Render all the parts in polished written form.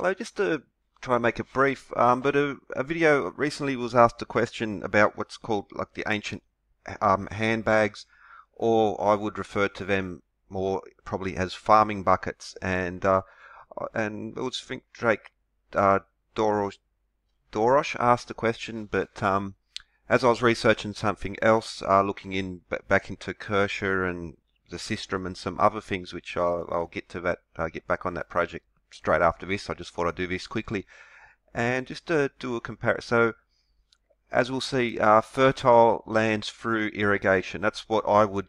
Hello, just to try and make it brief, but a video recently was asked a question about what's called like the ancient handbags, or I would refer to them more probably as farming buckets, and it was, I think, Drake Dorosh asked the question, but as I was researching something else, looking in back into Kircher and the Sistrum and some other things, which I'll get to that, get back on that project straight after this. I just thought I'd do this quickly, and just to do a comparison. So, as we'll see, fertile lands through irrigation. That's what I would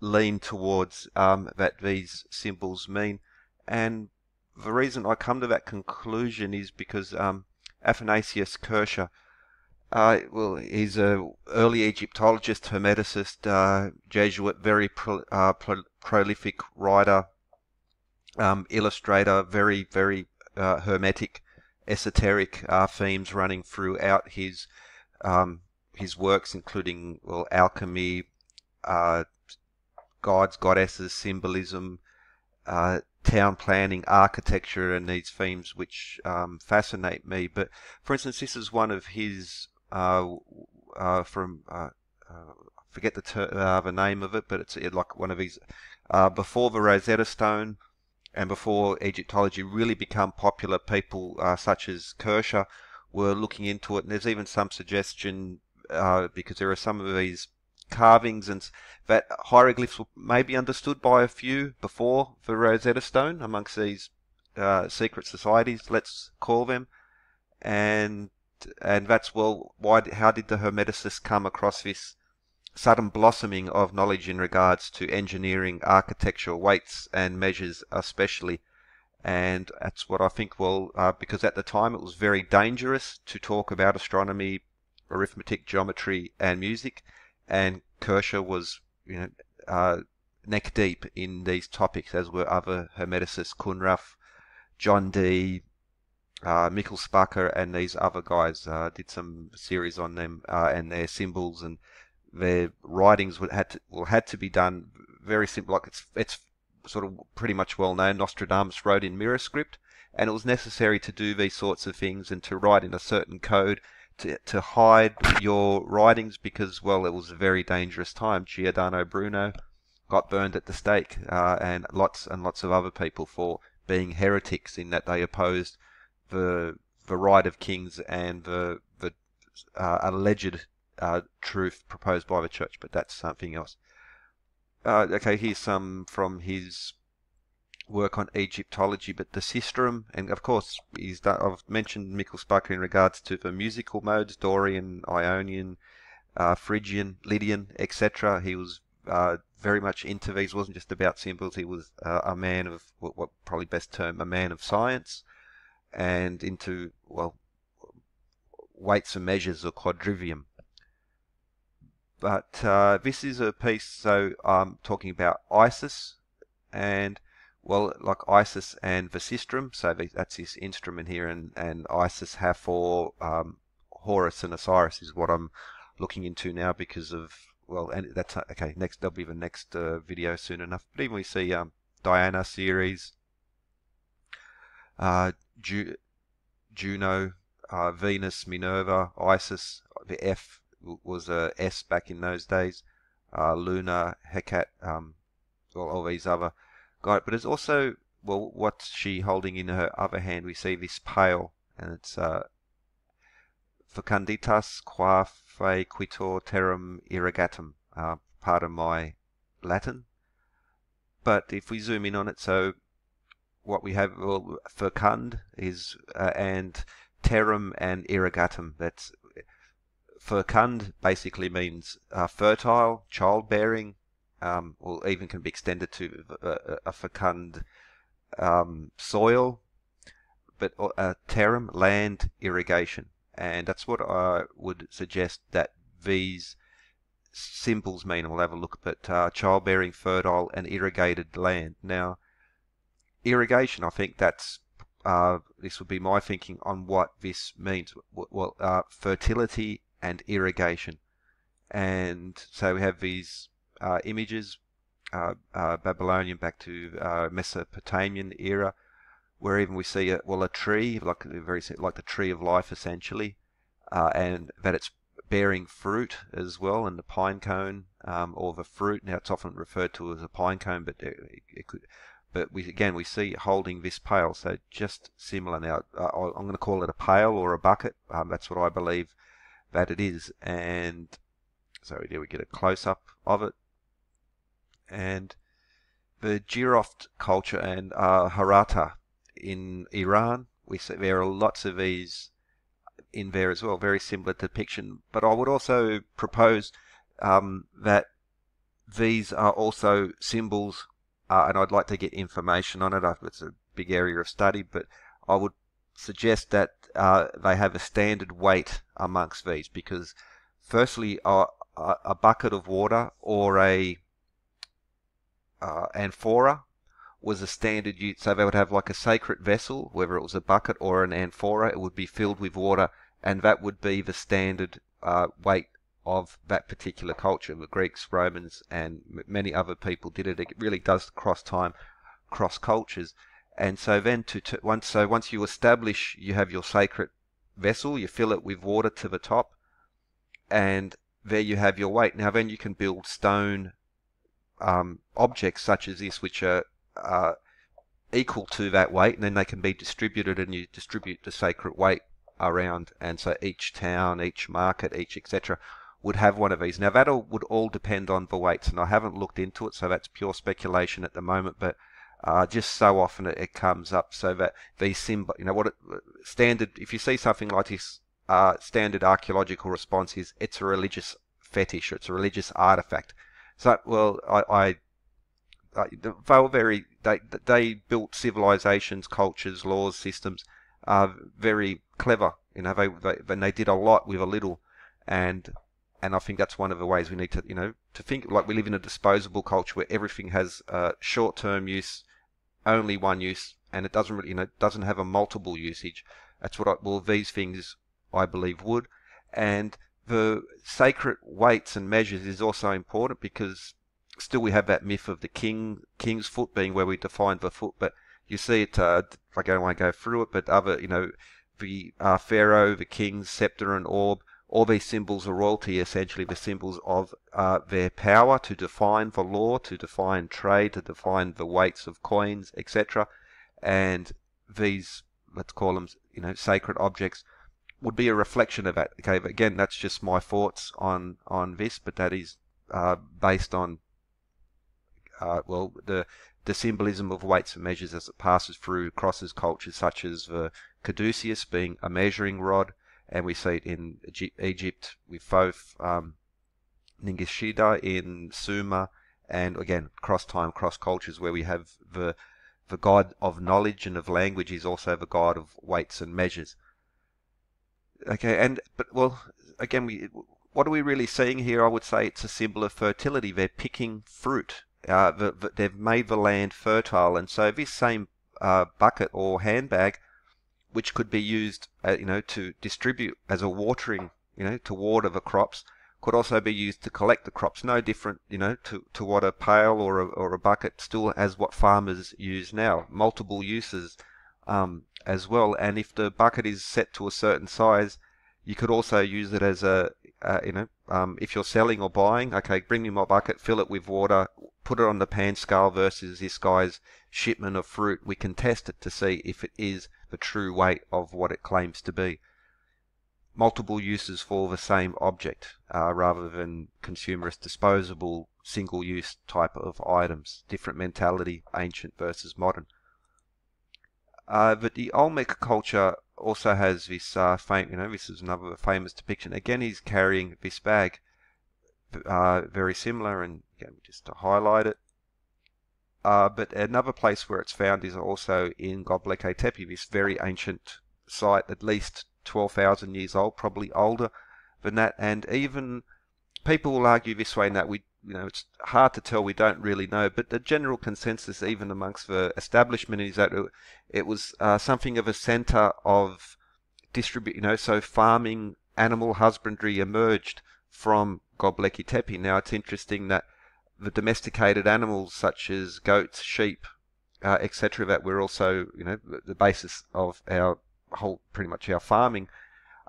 lean towards that these symbols mean, and the reason I come to that conclusion is because Athanasius Kircher, well, he's a early Egyptologist, hermeticist, Jesuit, very prolific writer, illustrator, very hermetic, esoteric themes running throughout his works, including, well, alchemy, gods, goddesses, symbolism, town planning, architecture, and these themes which fascinate me. But for instance, this is one of his I forget the name of it, but it's like one of his before the Rosetta Stone and before Egyptology really become popular, people such as Kircher were looking into it. And there's even some suggestion, because there are some of these carvings and that hieroglyphs were maybe understood by a few before the Rosetta Stone amongst these secret societies, let's call them. And that's, well, why, how did the Hermeticists come across this sudden blossoming of knowledge in regards to engineering, architecture, weights and measures especially? And that's what I think, well, because at the time it was very dangerous to talk about astronomy, arithmetic, geometry and music, and Kircher was, you know, neck deep in these topics, as were other Hermeticists, Kunrath, John Dee, Michael Sparke, and these other guys. Did some series on them and their symbols, and their writings had to be done very simple. Like it's sort of pretty much well known. Nostradamus wrote in mirror script, and it was necessary to do these sorts of things and to write in a certain code to hide your writings, because, well, it was a very dangerous time. Giordano Bruno got burned at the stake, and lots of other people for being heretics, in that they opposed the right of kings and the alleged truth proposed by the church, but that's something else. Okay, here's some from his work on Egyptology, but the Sistrum, and of course he's done, I've mentioned Michael Sparke in regards to the musical modes, Dorian, Ionian, Phrygian, Lydian, etc. He was very much into these. Wasn't just about symbols. He was a man of what probably best term, a man of science, and into, well, weights and measures, or quadrivium. But this is a piece, so I'm talking about Isis, and, well, like Isis and the Sistrum, so that's this instrument here, and Isis, Hathor, Horus and Osiris is what I'm looking into now, because of, well, and that's, okay, next, that'll be the next video soon enough. But even we see Diana series, Juno, Venus, Minerva, Isis, the F was a S back in those days, Luna, Hecate, well, all these other guys. But there's also, well, what's she holding in her other hand? We see this pail, and it's fecunditas qua fe quitor terram irrigatum, pardon my Latin. But if we zoom in on it, so what we have, well, fecund is, and terram and irrigatum, that's, fecund basically means fertile, childbearing, or even can be extended to a fecund soil, but terram, land, irrigation. And that's what I would suggest that these symbols mean. We'll have a look at childbearing, fertile, and irrigated land. Now, irrigation, I think that's, this would be my thinking on what this means. Well, fertility and irrigation. And so we have these images, Babylonian back to Mesopotamian era, where even we see a tree, like the tree of life essentially, and that it's bearing fruit as well, and the pine cone or the fruit. Now it's often referred to as a pine cone, but it could. But we see holding this pail, so just similar. Now I'm going to call it a pail or a bucket. That's what I believe that it is. And so here we get a close-up of it. And the Jiroft culture and Haratta in Iran, we see there are lots of these in there as well, very similar depiction. But I would also propose that these are also symbols, and I'd like to get information on it. It's a big area of study, but I would suggest that they have a standard weight amongst these, because firstly, a bucket of water or a amphora was a standard use. So they would have like a sacred vessel, whether it was a bucket or an amphora, it would be filled with water, and that would be the standard weight of that particular culture. The Greeks, Romans, and many other people did it. It really does cross time, cross cultures. And so then once you establish, you have your sacred vessel, you fill it with water to the top, and there you have your weight. Now then you can build stone objects such as this, which are equal to that weight, and then they can be distributed, and you distribute the sacred weight around, and so each town, each market, each etc. would have one of these. Now that would all depend on the weights, and I haven't looked into it, so that's pure speculation at the moment, but just so often it comes up, so that these symbols, standard, if you see something like this, standard archaeological response is it's a religious fetish, or it's a religious artifact. So, well, they were very, they built civilizations, cultures, laws, systems, very clever, and they did a lot with a little, and I think that's one of the ways we need to, to think, like we live in a disposable culture where everything has short-term use, only one use, and it doesn't really, doesn't have a multiple usage. That's what these things I believe would, and the sacred weights and measures is also important, because still we have that myth of the king's foot being where we define the foot, but you see it, I don't want to go through it, but other, the pharaoh, the king's scepter and orb, all these symbols of royalty, essentially the symbols of their power to define the law, to define trade, to define the weights of coins, etc. And these, let's call them, sacred objects, would be a reflection of that. Okay, again, that's just my thoughts on this, but that is based on the symbolism of weights and measures as it passes through, crosses cultures, such as the caduceus being a measuring rod, and we see it in Egypt with Thoth, Ningishida in Sumer, and again cross time, cross cultures, where we have the god of knowledge and of language is also the god of weights and measures. Okay, what are we really seeing here? I would say it's a symbol of fertility. They're picking fruit. They've made the land fertile, and so this same bucket or handbag, which could be used, to distribute as a watering, to water the crops, could also be used to collect the crops. No different, to what a pail or a bucket still has what farmers use now. Multiple uses. As well, and if the bucket is set to a certain size, you could also use it as if you're selling or buying. Okay, bring me my bucket, fill it with water, put it on the pan scale versus this guy's shipment of fruit. We can test it to see if it is the true weight of what it claims to be. Multiple uses for the same object, rather than consumerist, disposable, single-use type of items. Different mentality, ancient versus modern. But the Olmec culture also has this this is another famous depiction. Again, he's carrying this bag, very similar, and again, just to highlight it. But another place where it's found is also in Göbekli Tepe, this very ancient site, at least 12,000 years old, probably older than that. And even people will argue this way and that it's hard to tell, we don't really know, but the general consensus even amongst the establishment is that it was something of a center of so farming, animal husbandry emerged from Göbekli Tepe. Now it's interesting that the domesticated animals such as goats, sheep, etc., that were also, you know, the basis of our whole, pretty much our farming,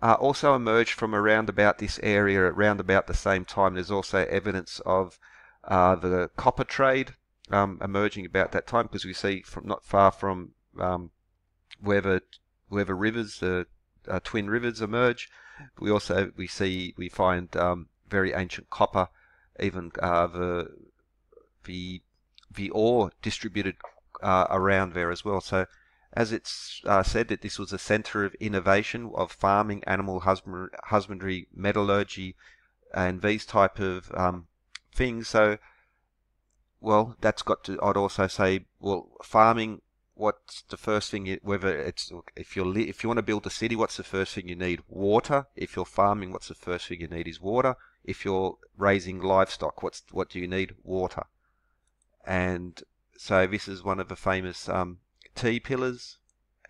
also emerged from around about this area around about the same time. There's also evidence of the copper trade emerging about that time, because we see from not far from wherever rivers, the twin rivers emerge, we also we find very ancient copper, even the ore distributed around there as well. So as it's said that this was a center of innovation of farming, animal husbandry, metallurgy, and these type of things. So, well, that's got to, I'd also say, well, farming, what's the first thing you, whether it's, if you want to build a city, what's the first thing you need? Water. If you're farming, what's the first thing you need is water. If you're raising livestock, what do you need? Water. And so this is one of the famous T-pillars,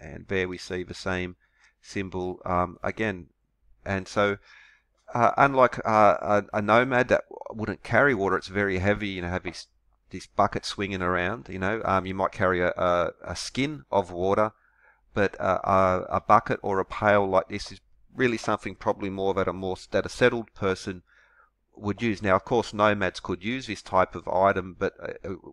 and there we see the same symbol again. And so unlike a nomad that wouldn't carry water, it's very heavy, you know, have this bucket swinging around, you know. You might carry a skin of water, but a bucket or a pail like this is really something probably more that a settled person would use. Now, of course, nomads could use this type of item, but it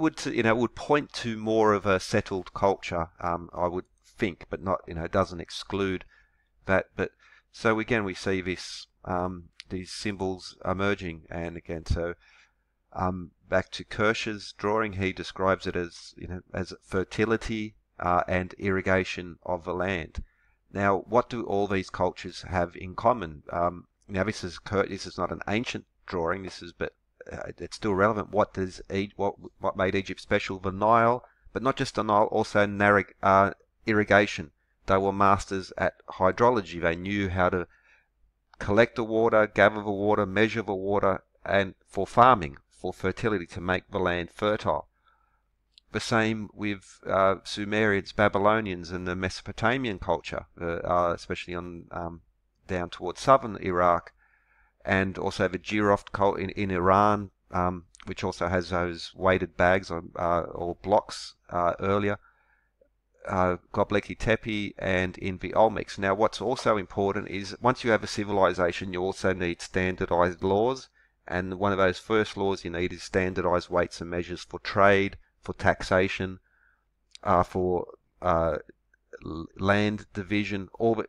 would, you know, it would point to more of a settled culture, I would think, but not, you know, it doesn't exclude that. But so again, we see this these symbols emerging, and again, so back to Kircher's drawing, he describes it as, you know, as fertility and irrigation of the land. Now, what do all these cultures have in common? Now, this is not an ancient drawing. This is, but it's still relevant. What does what made Egypt special? The Nile, but not just the Nile, also irrigation. They were masters at hydrology. They knew how to collect the water, gather the water, measure the water, and for farming, for fertility, to make the land fertile. The same with Sumerians, Babylonians, and the Mesopotamian culture, especially on down towards southern Iraq, and also the Jiroft culture in Iran, which also has those weighted bags or blocks earlier, Göbekli Tepe, and in the Olmecs. Now, what's also important is once you have a civilization, you also need standardized laws, and one of those first laws you need is standardized weights and measures for trade, for taxation, for land division. All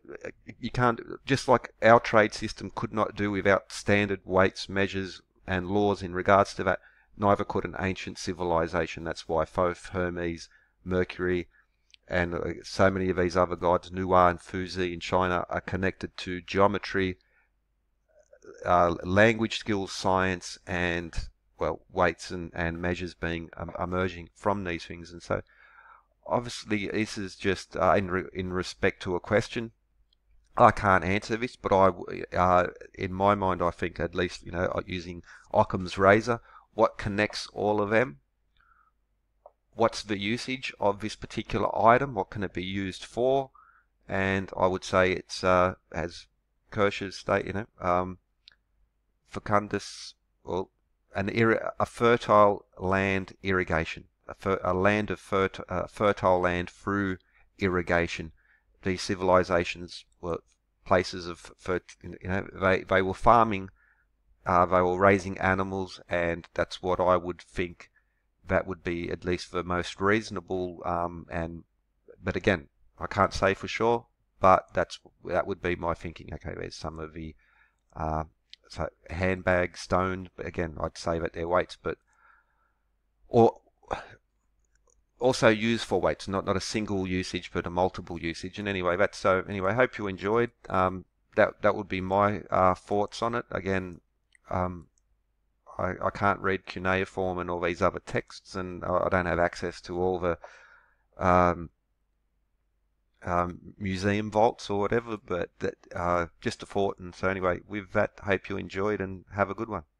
you can't, just like our trade system could not do without standard weights, measures, and laws in regards to that, neither could an ancient civilization. That's why Thoth-Hermes-Mercury, and so many of these other gods, Nuwa and Fuzi in China, are connected to geometry, language skills, science, and, well, weights and measures being emerging from these things. And so obviously this is just in respect to a question. I can't answer this, but in my mind, I think, at least, you know, using Occam's razor, what connects all of them? What's the usage of this particular item? What can it be used for? And I would say it's, as Kircher's state, you know, fecundus, well, a fertile land irrigation, a land of fertile land through irrigation. These civilizations were places of, you know, they were farming, they were raising animals, and that's what I would think that would be at least the most reasonable. But again, I can't say for sure, but that would be my thinking. Okay, there's some of the so handbag, stone, but again, I'd say that they're weights, but or also useful weights, not a single usage, but a multiple usage. And anyway, that's so. Anyway, hope you enjoyed. That would be my thoughts on it. Again, I can't read cuneiform and all these other texts, and I don't have access to all the museum vaults or whatever, but just a thought. And so anyway, with that, hope you enjoyed, and have a good one.